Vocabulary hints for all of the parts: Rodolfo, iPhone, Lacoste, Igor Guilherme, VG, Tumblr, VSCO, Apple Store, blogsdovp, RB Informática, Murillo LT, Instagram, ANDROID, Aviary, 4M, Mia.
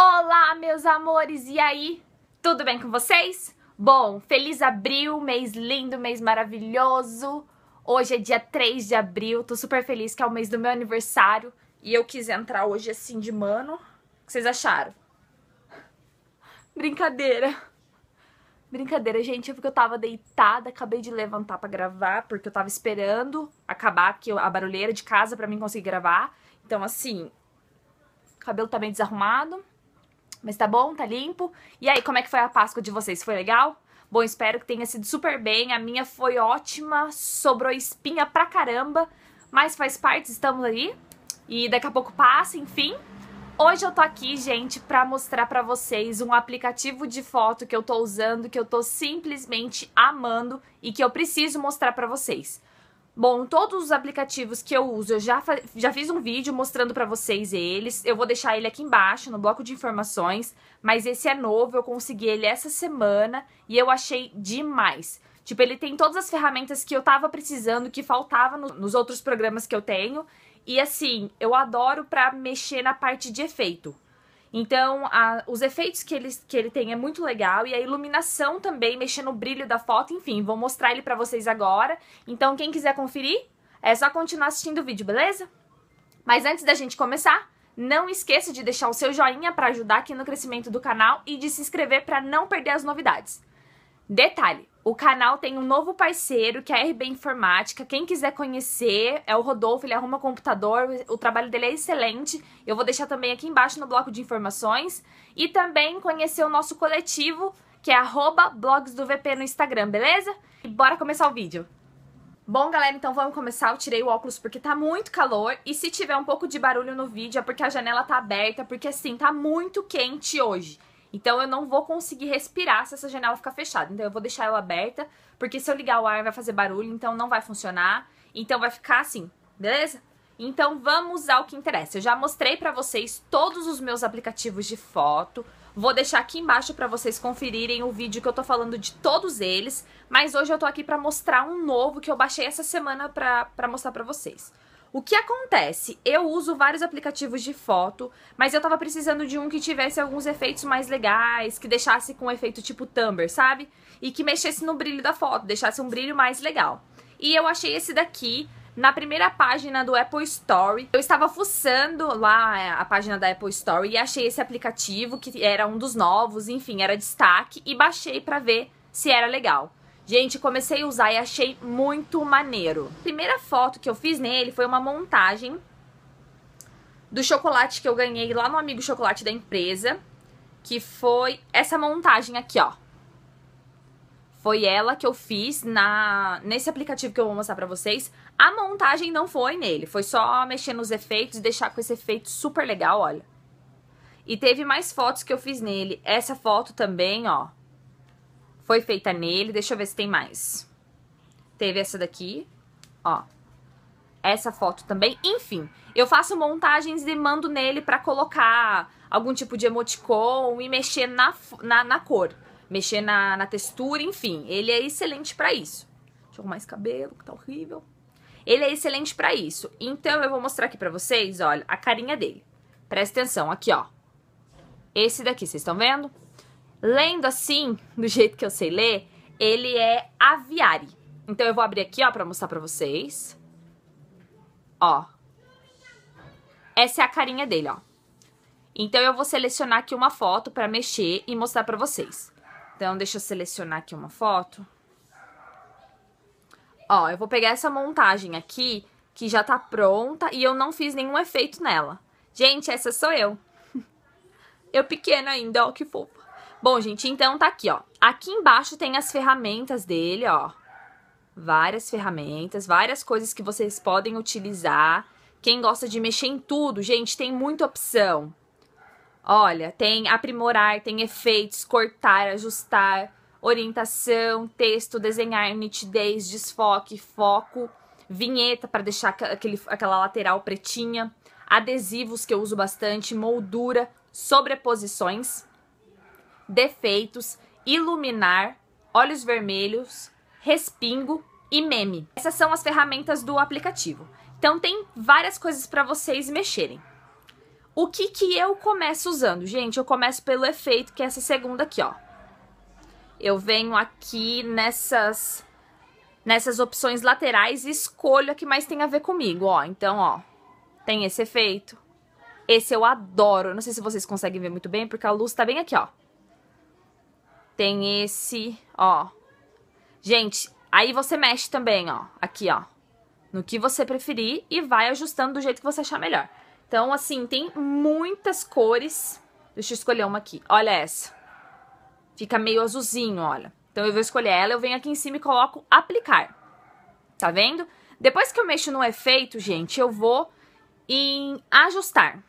Olá, meus amores! E aí? Tudo bem com vocês? Bom, feliz abril, mês lindo, mês maravilhoso. Hoje é dia 3 de abril, tô super feliz que é o mês do meu aniversário e eu quis entrar hoje assim de mano. O que vocês acharam? Brincadeira. Brincadeira, gente, é porque eu tava deitada, acabei de levantar pra gravar, porque eu tava esperando acabar aqui a barulheira de casa pra mim conseguir gravar. Então, assim, o cabelo tá meio desarrumado. Mas tá bom, tá limpo. E aí, como é que foi a Páscoa de vocês? Foi legal? Bom, espero que tenha sido super bem. A minha foi ótima, sobrou espinha pra caramba. Mas faz parte, estamos aí. E daqui a pouco passa, enfim. Hoje eu tô aqui, gente, pra mostrar pra vocês um aplicativo de foto que eu tô usando, que eu tô simplesmente amando e que eu preciso mostrar pra vocês. Bom, todos os aplicativos que eu uso, eu já fiz um vídeo mostrando pra vocês eles. Eu vou deixar ele aqui embaixo, no bloco de informações. Mas esse é novo, eu consegui ele essa semana e eu achei demais. Tipo, ele tem todas as ferramentas que eu tava precisando, que faltava nos outros programas que eu tenho. E assim, eu adoro pra mexer na parte de efeito. Então, os efeitos que ele tem é muito legal. E a iluminação também, mexendo no brilho da foto. Enfim, vou mostrar ele pra vocês agora. Então, quem quiser conferir, é só continuar assistindo o vídeo, beleza? Mas antes da gente começar, não esqueça de deixar o seu joinha pra ajudar aqui no crescimento do canal e de se inscrever pra não perder as novidades. Detalhe, o canal tem um novo parceiro, que é a RB Informática. Quem quiser conhecer, é o Rodolfo, ele arruma computador, o trabalho dele é excelente. Eu vou deixar também aqui embaixo no bloco de informações. E também conhecer o nosso coletivo, que é @blogsdovp no Instagram, beleza? E bora começar o vídeo! Bom, galera, então vamos começar. Eu tirei o óculos porque tá muito calor. E se tiver um pouco de barulho no vídeo é porque a janela tá aberta, porque assim, tá muito quente hoje. Então eu não vou conseguir respirar se essa janela ficar fechada. Então eu vou deixar ela aberta, porque se eu ligar o ar vai fazer barulho, então não vai funcionar. Então vai ficar assim, beleza? Então vamos ao que interessa. Eu já mostrei pra vocês todos os meus aplicativos de foto. Vou deixar aqui embaixo pra vocês conferirem o vídeo que eu tô falando de todos eles. Mas hoje eu tô aqui pra mostrar um novo que eu baixei essa semana pra mostrar pra vocês. O que acontece? Eu uso vários aplicativos de foto, mas eu tava precisando de um que tivesse alguns efeitos mais legais, que deixasse com um efeito tipo Tumblr, sabe? E que mexesse no brilho da foto, deixasse um brilho mais legal. E eu achei esse daqui na primeira página do Apple Store. Eu estava fuçando lá a página da Apple Store e achei esse aplicativo, que era um dos novos, enfim, era destaque, e baixei pra ver se era legal. Gente, comecei a usar e achei muito maneiro. A primeira foto que eu fiz nele foi uma montagem do chocolate que eu ganhei lá no Amigo Chocolate da empresa, que foi essa montagem aqui, ó. Foi ela que eu fiz nesse aplicativo que eu vou mostrar pra vocês. A montagem não foi nele, foi só mexer nos efeitos e deixar com esse efeito super legal, olha. E teve mais fotos que eu fiz nele. Essa foto também, ó. Foi feita nele, deixa eu ver se tem mais. Teve essa daqui, ó. Essa foto também, enfim. Eu faço montagens e mando nele pra colocar algum tipo de emoticon e mexer na cor. Mexer na textura, enfim. Ele é excelente pra isso. Deixa eu arrumar esse cabelo, que tá horrível. Ele é excelente pra isso. Então eu vou mostrar aqui pra vocês, olha, a carinha dele. Presta atenção, aqui, ó. Esse daqui, vocês estão vendo? Lendo assim, do jeito que eu sei ler, ele é Aviary. Então eu vou abrir aqui, ó, pra mostrar pra vocês. Ó. Essa é a carinha dele, ó. Então eu vou selecionar aqui uma foto pra mexer e mostrar pra vocês. Então deixa eu selecionar aqui uma foto. Ó, eu vou pegar essa montagem aqui, que já tá pronta e eu não fiz nenhum efeito nela. Gente, essa sou eu. Eu pequena ainda, ó, que fofa. Bom, gente, então tá aqui, ó. Aqui embaixo tem as ferramentas dele, ó. Várias ferramentas, várias coisas que vocês podem utilizar. Quem gosta de mexer em tudo, gente, tem muita opção. Olha, tem aprimorar, tem efeitos, cortar, ajustar, orientação, texto, desenhar, nitidez, desfoque, foco, vinheta para deixar aquela lateral pretinha, adesivos que eu uso bastante, moldura, sobreposições, defeitos, iluminar, olhos vermelhos, respingo e meme. Essas são as ferramentas do aplicativo. Então tem várias coisas para vocês mexerem. O que que eu começo usando? Gente, eu começo pelo efeito, que é essa segunda aqui, ó. Eu venho aqui nessas opções laterais e escolho a que mais tem a ver comigo, ó. Então, ó, tem esse efeito. Esse eu adoro. Eu não sei se vocês conseguem ver muito bem, porque a luz tá bem aqui, ó. Tem esse, ó. Gente, aí você mexe também, ó. Aqui, ó. No que você preferir e vai ajustando do jeito que você achar melhor. Então, assim, tem muitas cores. Deixa eu escolher uma aqui. Olha essa. Fica meio azulzinho, olha. Então, eu vou escolher ela, eu venho aqui em cima e coloco aplicar. Tá vendo? Depois que eu mexo no efeito, gente, eu vou em ajustar.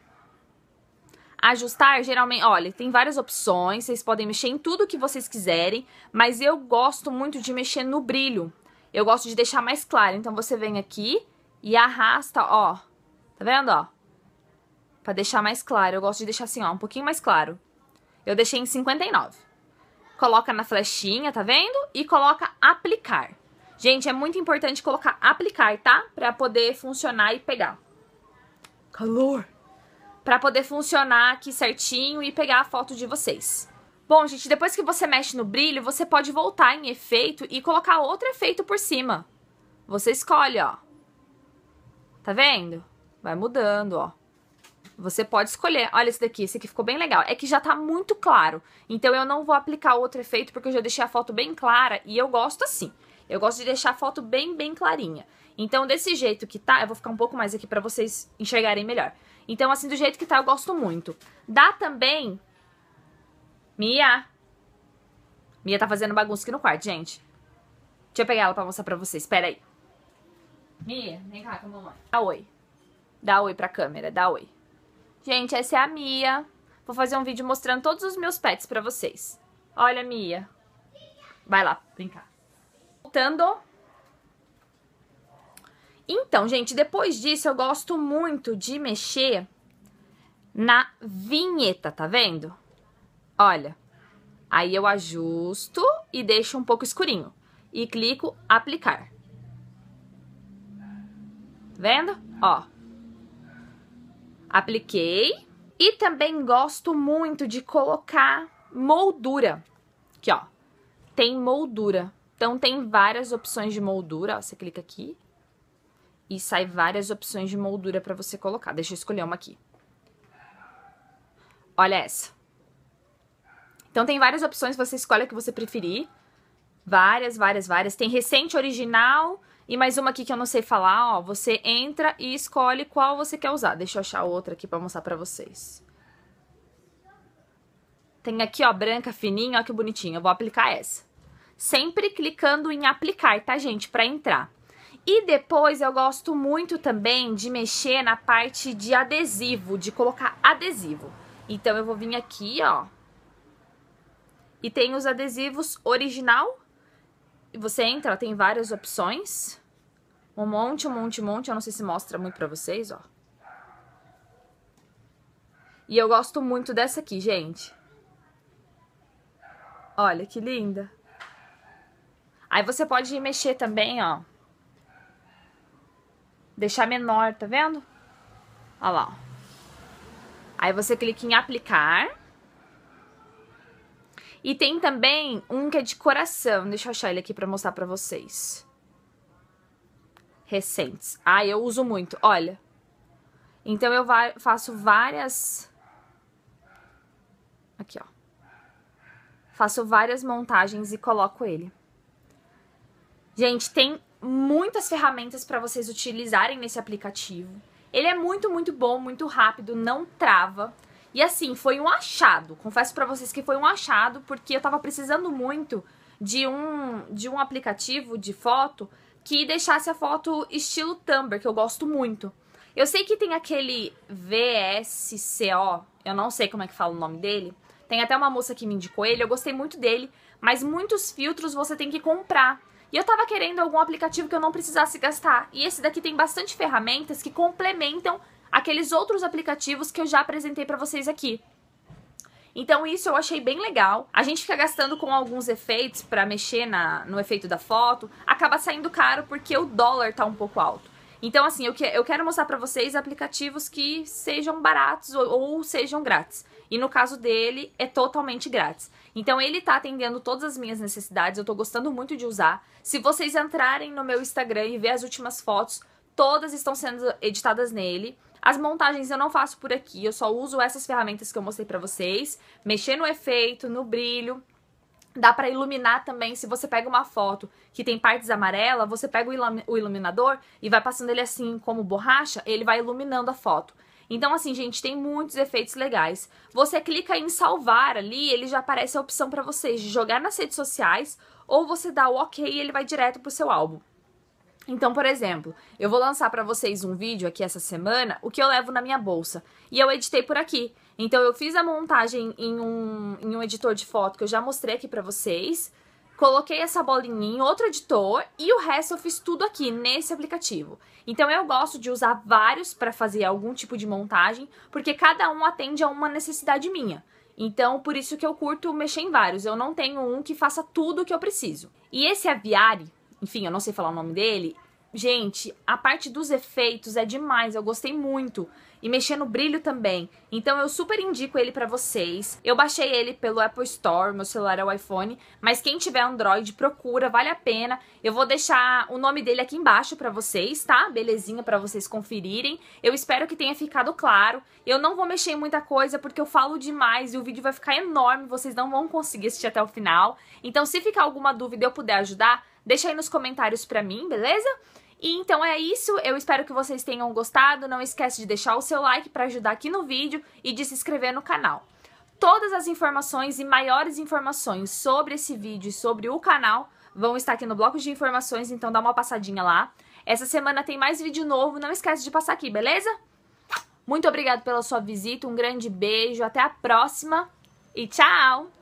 Ajustar, geralmente, olha, tem várias opções. Vocês podem mexer em tudo que vocês quiserem. Mas eu gosto muito de mexer no brilho. Eu gosto de deixar mais claro. Então, você vem aqui e arrasta, ó. Tá vendo, ó? Pra deixar mais claro, eu gosto de deixar assim, ó, um pouquinho mais claro. Eu deixei em 59. Coloca na flechinha, tá vendo? E coloca aplicar. Gente, é muito importante colocar aplicar, tá? Pra poder funcionar e pegar. Calor! Pra poder funcionar aqui certinho e pegar a foto de vocês. Bom, gente, depois que você mexe no brilho, você pode voltar em efeito e colocar outro efeito por cima. Você escolhe, ó. Tá vendo? Vai mudando, ó. Você pode escolher. Olha esse daqui ficou bem legal. É que já tá muito claro. Então, eu não vou aplicar outro efeito porque eu já deixei a foto bem clara e eu gosto assim. Eu gosto de deixar a foto bem, bem clarinha. Então, desse jeito que tá, eu vou ficar um pouco mais aqui pra vocês enxergarem melhor. Então, assim, do jeito que tá, eu gosto muito. Dá também... Mia! Mia tá fazendo bagunça aqui no quarto, gente. Deixa eu pegar ela pra mostrar pra vocês. Pera aí. Mia, vem cá com a mamãe. Dá oi. Dá oi pra câmera, dá oi. Gente, essa é a Mia. Vou fazer um vídeo mostrando todos os meus pets pra vocês. Olha, Mia. Vai lá, brincar. Voltando. Então, gente, depois disso eu gosto muito de mexer na vinheta, tá vendo? Olha. Aí eu ajusto e deixo um pouco escurinho. E clico aplicar. Tá vendo? Ó. Apliquei e também gosto muito de colocar moldura. Aqui, ó. Tem moldura. Então, tem várias opções de moldura. Ó, você clica aqui e sai várias opções de moldura pra você colocar. Deixa eu escolher uma aqui. Olha essa. Então, tem várias opções. Você escolhe a que você preferir. Várias, várias, várias. Tem recente, original... E mais uma aqui que eu não sei falar, ó, você entra e escolhe qual você quer usar. Deixa eu achar outra aqui pra mostrar pra vocês. Tem aqui, ó, branca, fininha, ó que bonitinha. Eu vou aplicar essa. Sempre clicando em aplicar, tá, gente? Pra entrar. E depois eu gosto muito também de mexer na parte de adesivo, de colocar adesivo. Então eu vou vir aqui, ó. E tem os adesivos original. Você entra, ó, tem várias opções. Um monte, um monte, um monte. Eu não sei se mostra muito pra vocês, ó. E eu gosto muito dessa aqui, gente. Olha, que linda. Aí você pode mexer também, ó. Deixar menor, tá vendo? Olha lá, ó. Aí você clica em aplicar. E tem também um que é de coração. Deixa eu achar ele aqui pra mostrar pra vocês. Recentes. Ah, eu uso muito. Olha. Então, eu faço várias... Aqui, ó. Faço várias montagens e coloco ele. Gente, tem muitas ferramentas pra vocês utilizarem nesse aplicativo. Ele é muito, muito bom, muito rápido, não trava. E assim, foi um achado, confesso pra vocês que foi um achado, porque eu tava precisando muito de um aplicativo de foto que deixasse a foto estilo Tumblr, que eu gosto muito. Eu sei que tem aquele VSCO, eu não sei como é que fala o nome dele, tem até uma moça que me indicou ele, eu gostei muito dele, mas muitos filtros você tem que comprar. E eu tava querendo algum aplicativo que eu não precisasse gastar, e esse daqui tem bastante ferramentas que complementam aqueles outros aplicativos que eu já apresentei pra vocês aqui. Então isso eu achei bem legal. A gente fica gastando com alguns efeitos pra mexer no efeito da foto. Acaba saindo caro porque o dólar tá um pouco alto. Então, assim, eu quero mostrar pra vocês aplicativos que sejam baratos ou sejam grátis. E no caso dele, é totalmente grátis. Então, ele tá atendendo todas as minhas necessidades, eu tô gostando muito de usar. Se vocês entrarem no meu Instagram e ver as últimas fotos, todas estão sendo editadas nele. As montagens eu não faço por aqui, eu só uso essas ferramentas que eu mostrei pra vocês. Mexer no efeito, no brilho. Dá pra iluminar também, se você pega uma foto que tem partes amarelas, você pega o iluminador e vai passando ele assim como borracha, ele vai iluminando a foto. Então assim, gente, tem muitos efeitos legais. Você clica em salvar ali, ele já aparece a opção pra vocês de jogar nas redes sociais, ou você dá o ok e ele vai direto pro seu álbum. Então, por exemplo, eu vou lançar pra vocês um vídeo aqui essa semana, o que eu levo na minha bolsa. E eu editei por aqui. Então, eu fiz a montagem em um editor de foto que eu já mostrei aqui pra vocês. Coloquei essa bolinha em outro editor e o resto eu fiz tudo aqui, nesse aplicativo. Então, eu gosto de usar vários pra fazer algum tipo de montagem, porque cada um atende a uma necessidade minha. Então, por isso que eu curto mexer em vários. Eu não tenho um que faça tudo o que eu preciso. E esse Aviary... Enfim, eu não sei falar o nome dele. Gente, a parte dos efeitos é demais, eu gostei muito. E mexer no brilho também. Então eu super indico ele pra vocês. Eu baixei ele pelo Apple Store, meu celular é o iPhone. Mas quem tiver Android, procura, vale a pena. Eu vou deixar o nome dele aqui embaixo pra vocês, tá? Belezinha, pra vocês conferirem. Eu espero que tenha ficado claro. Eu não vou mexer em muita coisa porque eu falo demais e o vídeo vai ficar enorme. Vocês não vão conseguir assistir até o final. Então se ficar alguma dúvida e eu puder ajudar... Deixa aí nos comentários pra mim, beleza? E então é isso, eu espero que vocês tenham gostado. Não esquece de deixar o seu like pra ajudar aqui no vídeo e de se inscrever no canal. Todas as informações e maiores informações sobre esse vídeo e sobre o canal vão estar aqui no bloco de informações, então dá uma passadinha lá. Essa semana tem mais vídeo novo, não esquece de passar aqui, beleza? Muito obrigada pela sua visita, um grande beijo, até a próxima e tchau!